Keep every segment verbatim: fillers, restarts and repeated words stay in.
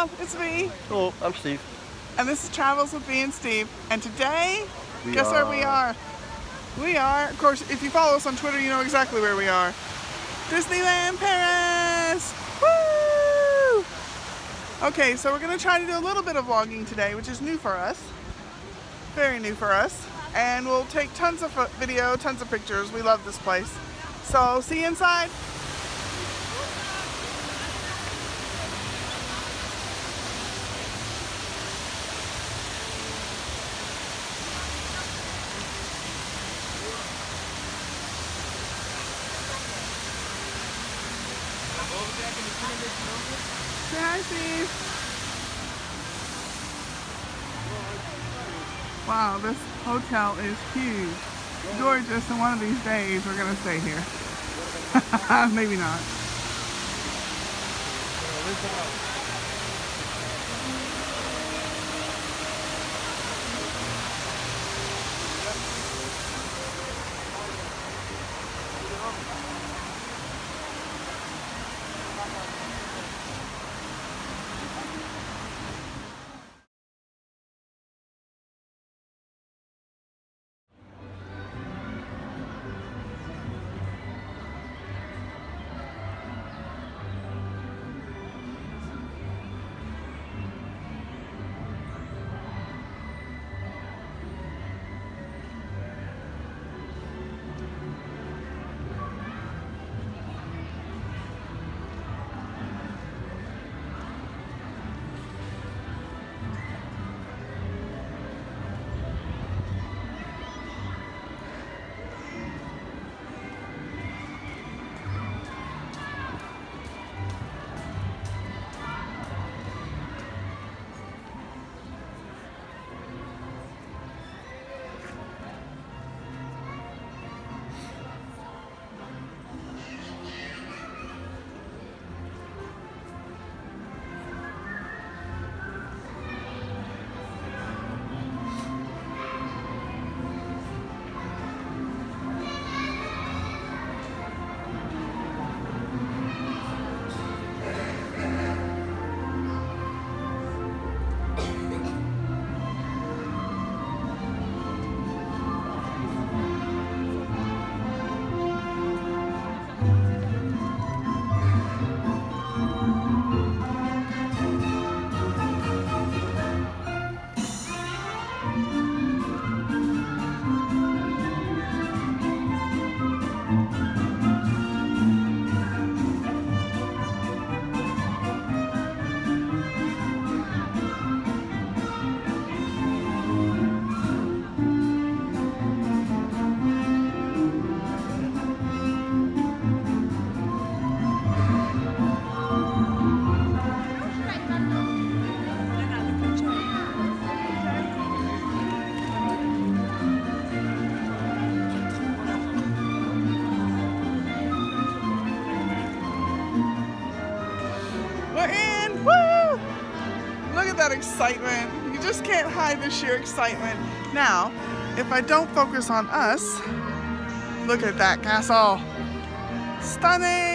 Hello, it's me. Hello, I'm Steve. And this is Travels with V and Steve. And today, we guess are... where we are? We are, of course, if you follow us on Twitter, you know exactly where we are. Disneyland Paris! Woo! Okay, so we're going to try to do a little bit of vlogging today, which is new for us. Very new for us. And we'll take tons of video, tons of pictures. We love this place. So, see you inside. Say hi, Steve. Wow, this hotel is huge. Gorgeous, and one of these days we're going to stay here. Maybe not. That excitement, you just can't hide the sheer excitement. Now, if I don't focus on us, look at that castle, stunning.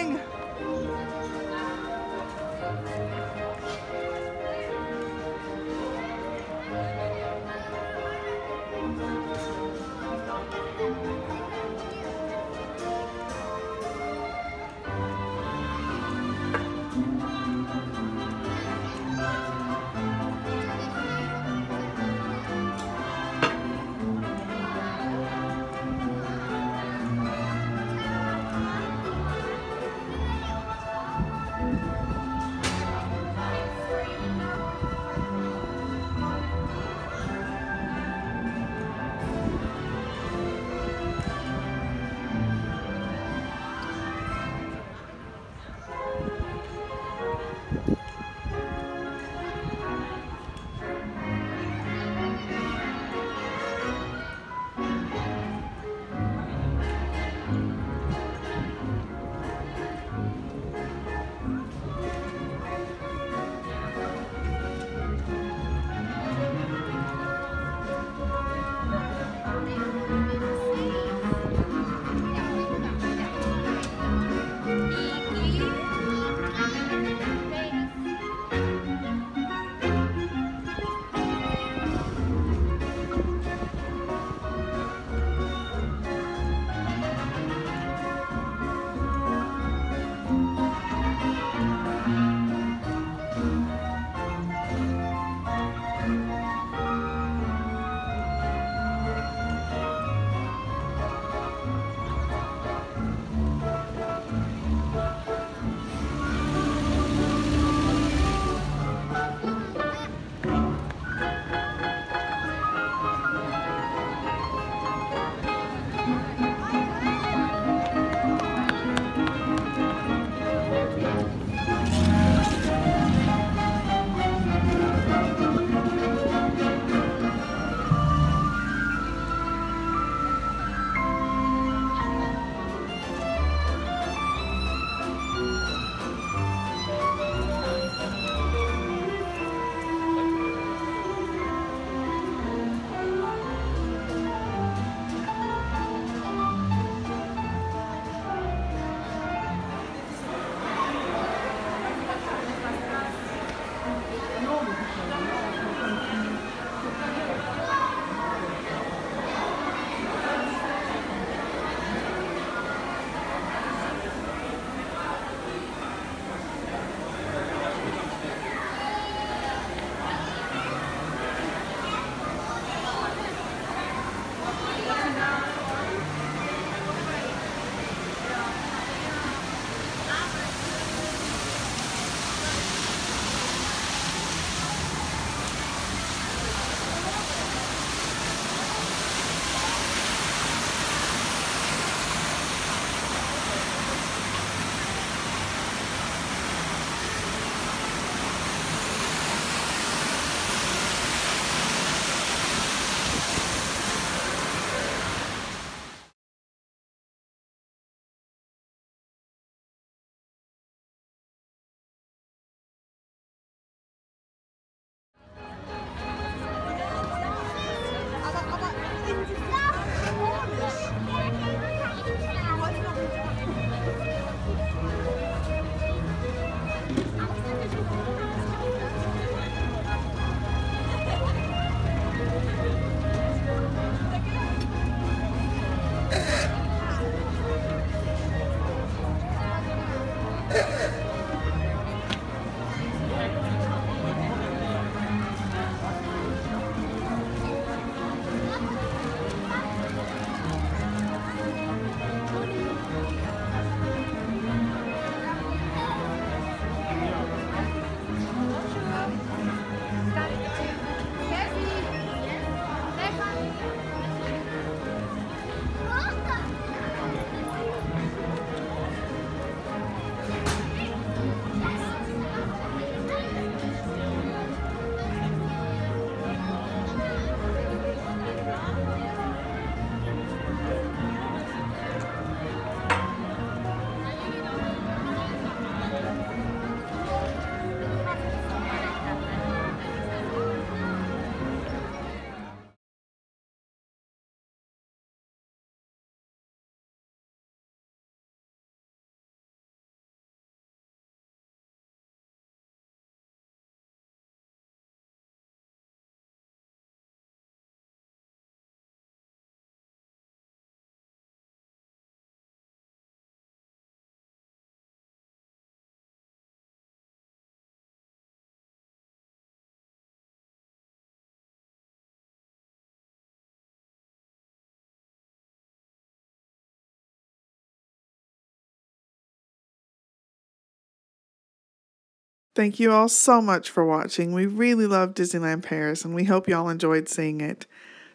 Thank you all so much for watching. We really love Disneyland Paris, and we hope y'all enjoyed seeing it.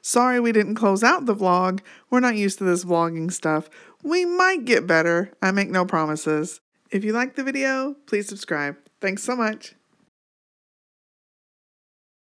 Sorry we didn't close out the vlog. We're not used to this vlogging stuff. We might get better. I make no promises. If you liked the video, please subscribe. Thanks so much.